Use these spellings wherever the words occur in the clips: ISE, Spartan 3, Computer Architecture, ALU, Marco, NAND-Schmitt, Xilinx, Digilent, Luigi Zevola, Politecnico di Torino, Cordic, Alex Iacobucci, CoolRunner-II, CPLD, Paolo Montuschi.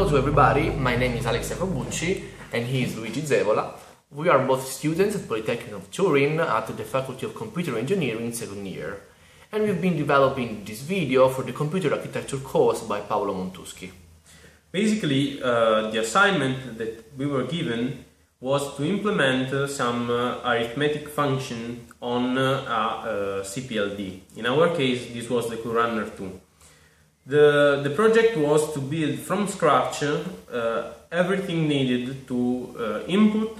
Hello to everybody, my name is Alex Iacobucci and he is Luigi Zevola. We are both students at Politecnico of Turin at the Faculty of Computer Engineering, second year, and we've been developing this video for the Computer Architecture course by Paolo Montuschi. Basically, the assignment that we were given was to implement some arithmetic function on a CPLD. In our case, this was the CoolRunner-II. The project was to build from scratch everything needed to input,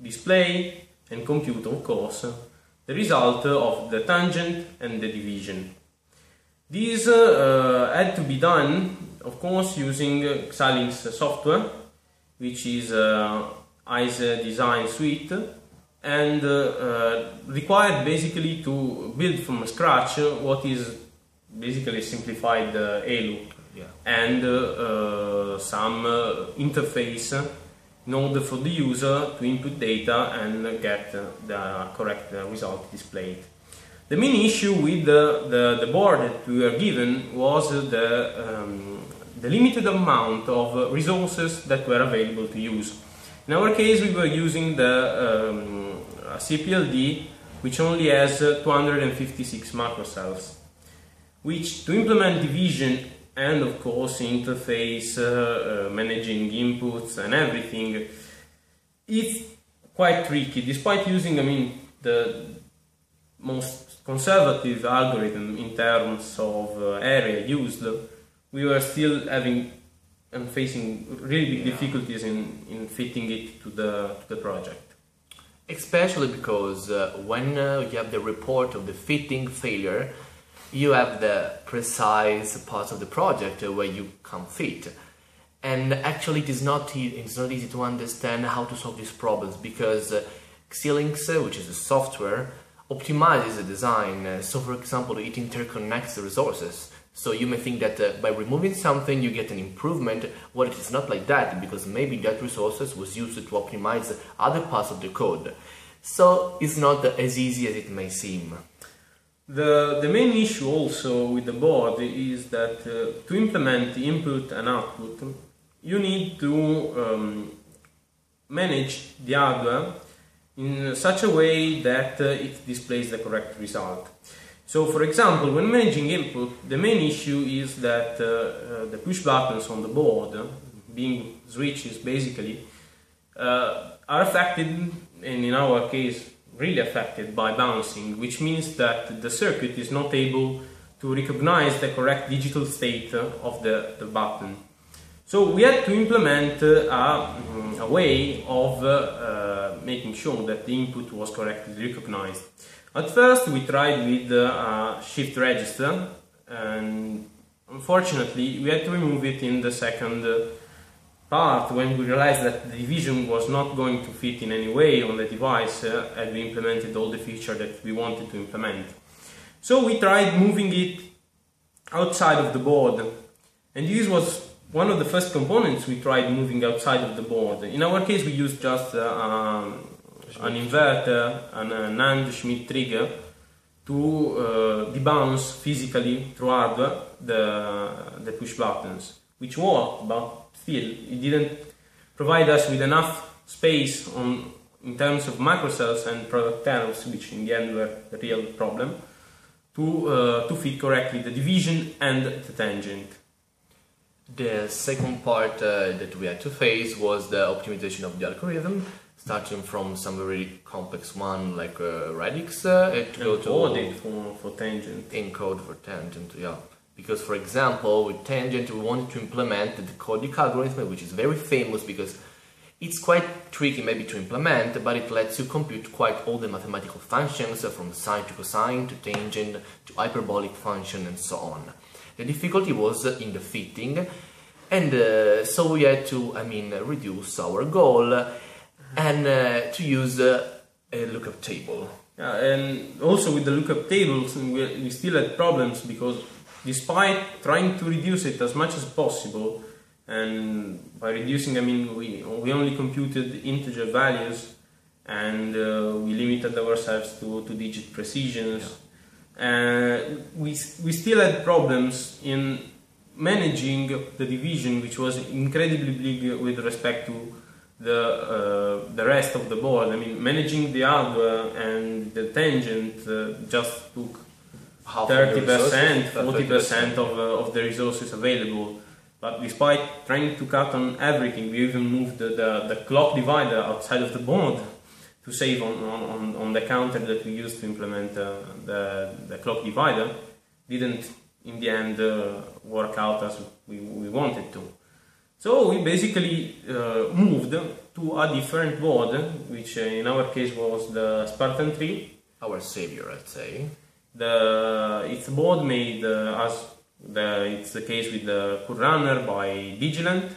display and compute, of course, the result of the tangent and the division. These had to be done, of course, using Xilinx software, which is ISE design suite, and required basically to build from scratch what is basically simplified ALU, yeah, and some interface in order for the user to input data and get the correct result displayed. The main issue with the board that we were given was the limited amount of resources that were available to use. In our case, we were using the CPLD, which only has 256 microcells, which to implement division and of course interface, managing inputs and everything, it's quite tricky, despite using, I mean, the most conservative algorithm in terms of area used. We were still having and facing really big difficulties in fitting it to the project. Especially because when you have the report of the fitting failure, you have the precise parts of the project where you can't fit. And actually it's not easy to understand how to solve these problems, because Xilinx, which is a software, optimizes the design. So for example, it interconnects the resources. So you may think that by removing something you get an improvement, well, it is not like that, because maybe that resources was used to optimize other parts of the code. So it's not as easy as it may seem. The main issue also with the board is that to implement the input and output, you need to manage the hardware in such a way that it displays the correct result. So, for example, when managing input, the main issue is that the push buttons on the board, being switches basically, are affected, and in our case, really affected by bouncing, which means that the circuit is not able to recognize the correct digital state of the button. So we had to implement a way of making sure that the input was correctly recognized. At first we tried with a shift register, and unfortunately we had to remove it in the second part, when we realized that the division was not going to fit in any way on the device and we implemented all the features that we wanted to implement. So we tried moving it outside of the board, and this was one of the first components we tried moving outside of the board. In our case we used just an inverter and a NAND-Schmitt trigger to debounce physically through hardware the push buttons, which worked, but still, it didn't provide us with enough space in terms of microcells and product errors, which in the end were the real problem, to fit correctly the division and the tangent. The second part that we had to face was the optimization of the algorithm, starting from some very complex one like radix, encode for tangent, yeah. Because, for example, with tangent we wanted to implement the Cordic algorithm, which is very famous because it's quite tricky maybe to implement, but it lets you compute quite all the mathematical functions from sine to cosine to tangent to hyperbolic function and so on. The difficulty was in the fitting, and so we had to, I mean, reduce our goal and to use a lookup table. Yeah, and also with the lookup tables we still had problems, because despite trying to reduce it as much as possible, and by reducing, I mean, we only computed integer values, and we limited ourselves to two-digit precisions. Yeah. We still had problems in managing the division, which was incredibly big with respect to the rest of the board. I mean, managing the hardware and the tangent just took 30%, 40% of the resources available. But despite trying to cut on everything, we even moved the clock divider outside of the board to save on the counter that we used to implement the clock divider. Didn't in the end work out as we wanted to. So we basically moved to a different board, which in our case was the Spartan 3. Our savior, I'd say. It's a board made, as it's the case with the CoolRunner, by Digilent.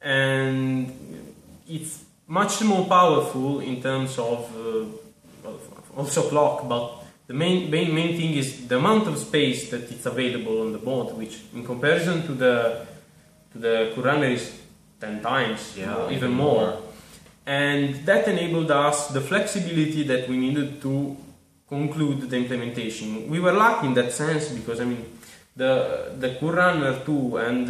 And it's much more powerful in terms of also clock, but the main thing is the amount of space that it's available on the board, which in comparison to the CoolRunner is 10 times, yeah, even more. And that enabled us the flexibility that we needed to conclude the implementation. We were lucky in that sense because, I mean, the CoolRunner-II and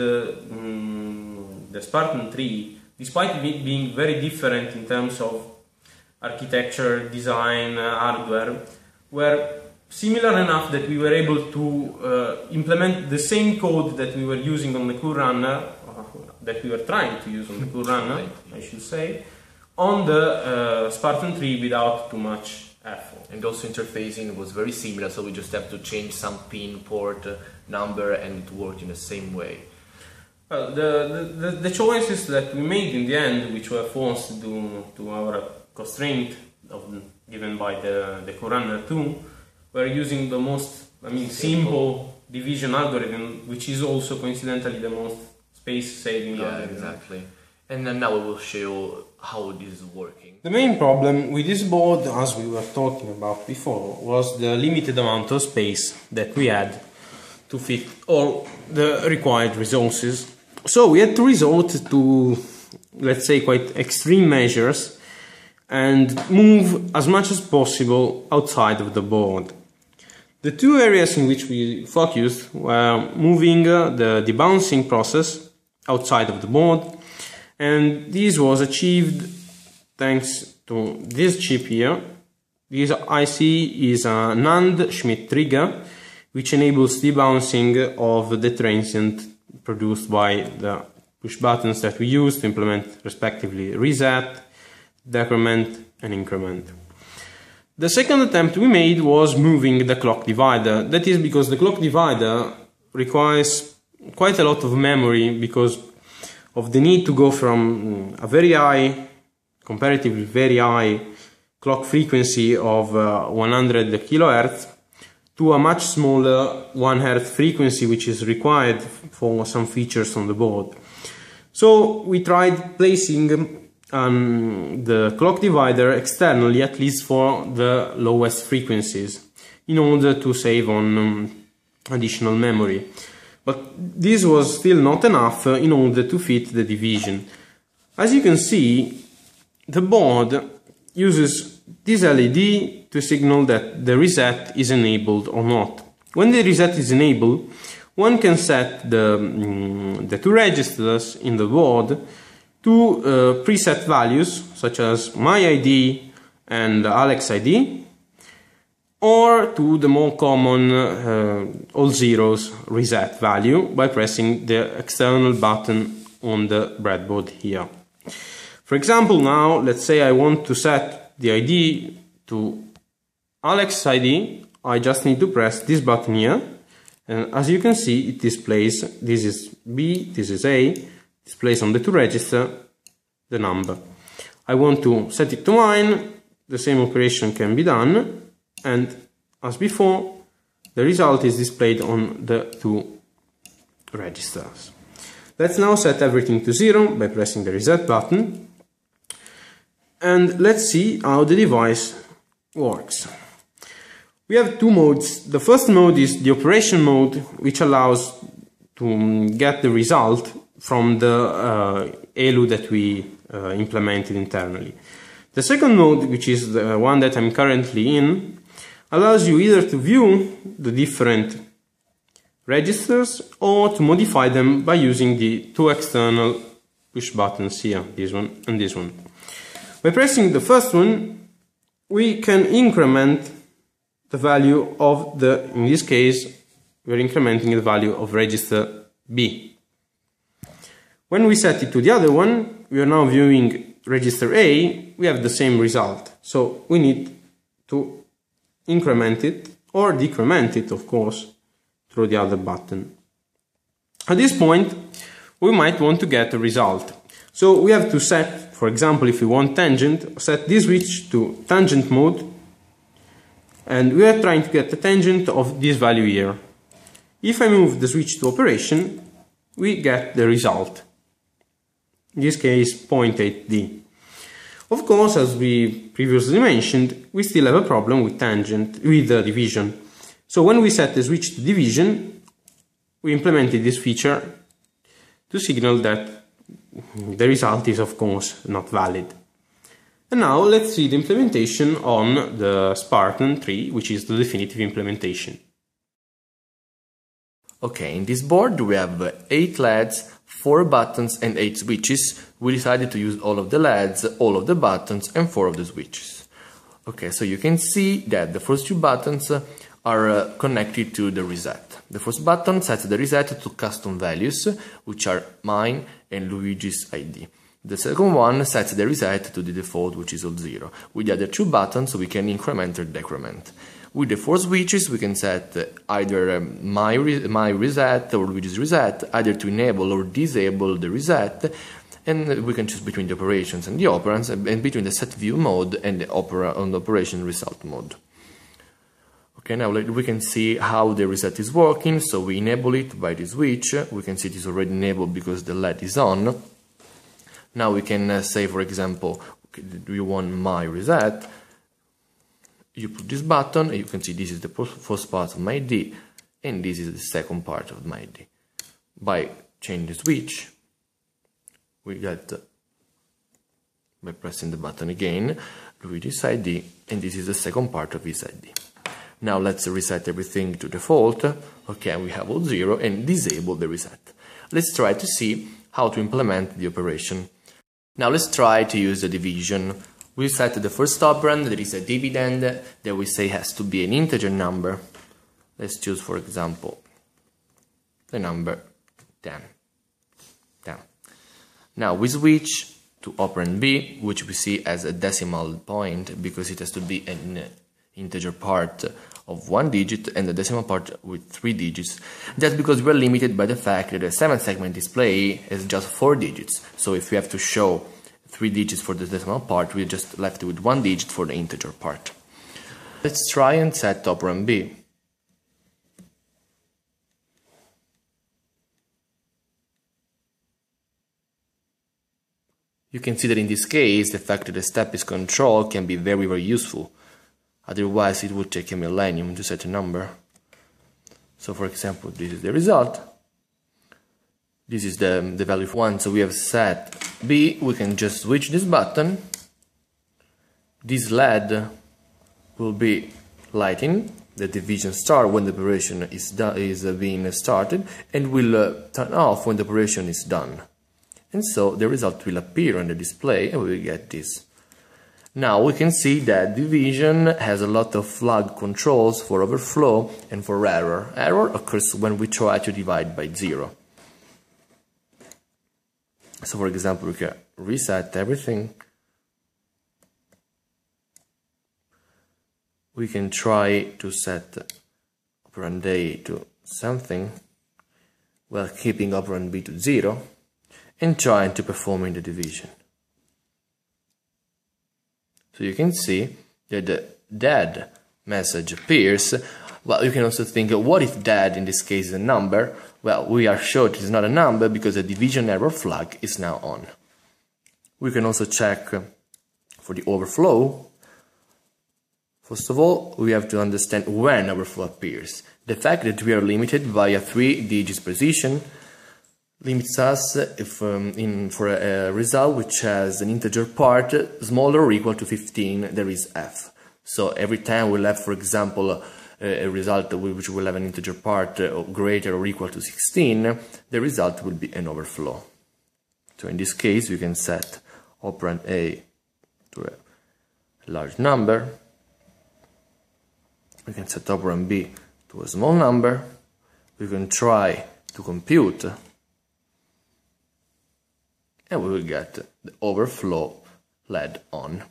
the Spartan 3, despite it being very different in terms of architecture, design, hardware, were similar enough that we were able to implement the same code that we were using on the CoolRunner, that we were trying to use on the CoolRunner, I should say, on the Spartan 3 without too much effort. And also interfacing was very similar, so we just have to change some pin, port, number, and it worked in the same way. Well, the choices that we made in the end, which were forced to do to our constraint of, given by the CoolRunner-II, were using the most, I mean, simple division algorithm, which is also coincidentally the most space-saving algorithm. Exactly. And then now we will show how this is working. The main problem with this board, as we were talking about before, was the limited amount of space that we had to fit all the required resources. So we had to resort to, let's say, quite extreme measures and move as much as possible outside of the board. The two areas in which we focused were moving the debouncing process outside of the board, and this was achieved thanks to this chip here. This IC is a NAND-Schmitt trigger, which enables debouncing of the transient produced by the push buttons that we use to implement respectively reset, decrement, and increment. The second attempt we made was moving the clock divider. That is because the clock divider requires quite a lot of memory because of the need to go from a very high, comparatively very high clock frequency of 100 kHz to a much smaller 1 Hz frequency, which is required for some features on the board. So we tried placing the clock divider externally, at least for the lowest frequencies, in order to save on additional memory. But this was still not enough in order to fit the division. As you can see, the board uses this LED to signal that the reset is enabled or not. When the reset is enabled, one can set the two registers in the board to preset values such as my ID and Alex ID, or to the more common all zeros reset value by pressing the external button on the breadboard here. For example, now let's say I want to set the ID to Alex ID. I just need to press this button here, and as you can see, it displays, this is B, this is A, displays on the two register the number. I want to set it to 9, the same operation can be done, and as before, the result is displayed on the two registers. Let's now set everything to 0 by pressing the reset button, and let's see how the device works. We have two modes. The first mode is the operation mode, which allows to get the result from the ALU that we implemented internally. The second mode, which is the one that I'm currently in, allows you either to view the different registers or to modify them by using the two external push buttons here, this one and this one. By pressing the first one, we can increment the value of the, in this case, we're incrementing the value of register B. When we set it to the other one, we are now viewing register A, we have the same result. So we need to increment it or decrement it, of course, through the other button. At this point, we might want to get a result. So we have to set, for example, if we want tangent, set this switch to tangent mode, and we are trying to get the tangent of this value here. If I move the switch to operation, we get the result. In this case, 0.8D. Of course, as we previously mentioned, we still have a problem with tangent, with the division. So when we set the switch to division, we implemented this feature to signal that the result is, of course, not valid. And now let's see the implementation on the Spartan 3, which is the definitive implementation. Okay, in this board we have 8 LEDs, 4 buttons and 8 switches. We decided to use all of the LEDs, all of the buttons and 4 of the switches. Okay, so you can see that the first two buttons are connected to the reset. The first button sets the reset to custom values, which are mine and Luigi's ID. The second one sets the reset to the default, which is all 0. With the other two buttons we can increment or decrement. With the four switches we can set either my reset or Luigi's reset, either to enable or disable the reset, and we can choose between the operations and the operands, and between the set view mode and the operation result mode. Okay, now we can see how the reset is working. So we enable it by the switch. We can see it is already enabled because the LED is on. Now we can say, for example, we want my reset. You put this button and you can see this is the first part of my ID and this is the second part of my ID. By changing the switch, we get, by pressing the button again, Luigi's ID, and this is the second part of his ID. Now let's reset everything to default. Okay, we have all 0 and disable the reset. Let's try to see how to implement the operation. Now let's try to use the division. We set the first operand, that is a dividend, that we say has to be an integer number. Let's choose, for example, the number 10. 10. Now we switch to operand B, which we see as a decimal point, because it has to be an integer part of 1 digit and the decimal part with 3 digits. That's because we're limited by the fact that a 7-segment display is just 4 digits. So if we have to show 3 digits for the decimal part, we're just left with 1 digit for the integer part. Let's try and set operand B. You can see that in this case, the fact that the step is controlled can be very, very useful. Otherwise, it would take a millennium to set a number. So, for example, this is the result. This is the value of 1. So we have set B. We can just switch this button. This LED will be lighting the division star when the operation is being started, and will turn off when the operation is done. And so the result will appear on the display, and we will get this. Now we can see that division has a lot of flag controls for overflow and for error. Error occurs when we try to divide by 0. So, for example, we can reset everything. We can try to set operand A to something while keeping operand B to 0 and trying to perform in the division. So you can see that the dead message appears. Well, you can also think, what if dead in this case is a number? Well, we are sure it is not a number because the division error flag is now on. We can also check for the overflow. First of all, we have to understand when overflow appears. The fact that we are limited by a 3-digit precision limits us if, for a result which has an integer part smaller or equal to 15, there is f. So every time we'll have, for example, a result which will have an integer part greater or equal to 16, the result will be an overflow. So in this case, you can set operand A to a large number, we can set operand B to a small number, we can try to compute, and we will get the overflow led on.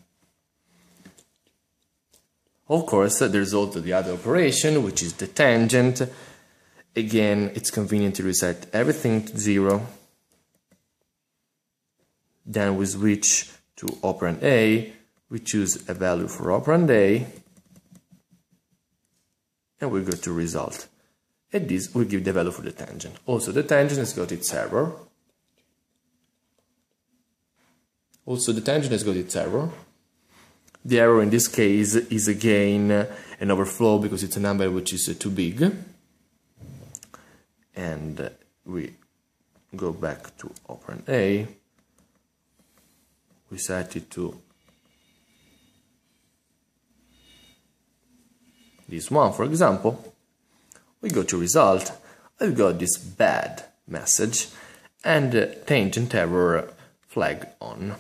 Of course, there's also the other operation, which is the tangent. Again, it's convenient to reset everything to 0. Then we switch to operand A, we choose a value for operand A, and we go to result. And this will give the value for the tangent. Also, the tangent has got its error. The error in this case is again an overflow because it's a number which is too big. And we go back to operand A. We set it to this one, for example. We go to result. I've got this bad message and tangent error flag on.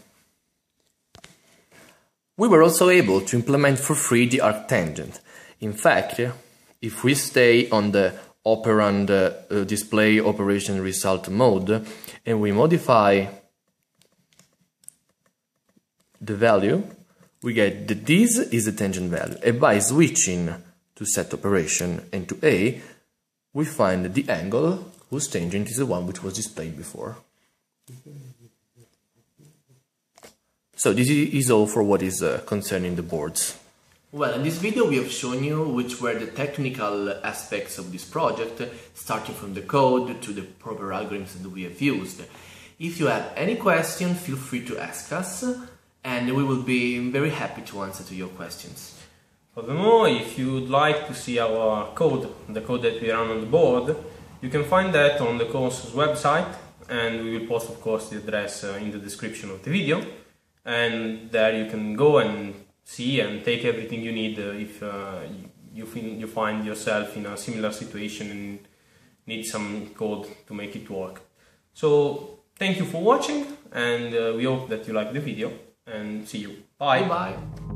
We were also able to implement for free the arctangent. In fact, if we stay on the operand display operation result mode and we modify the value, we get that this is the tangent value, and by switching to set operation and to A, we find the angle whose tangent is the one which was displayed before. So this is all for what is concerning the boards. Well, in this video we have shown you which were the technical aspects of this project, starting from the code to the proper algorithms that we have used. If you have any question, feel free to ask us, and we will be very happy to answer to your questions. Furthermore, if you would like to see our code, the code that we run on the board, you can find that on the course's website, and we will post, of course, the address in the description of the video, and there you can go and see and take everything you need if you find yourself in a similar situation and need some code to make it work. So, thank you for watching, and we hope that you liked the video, and see you. Bye! Bye-bye.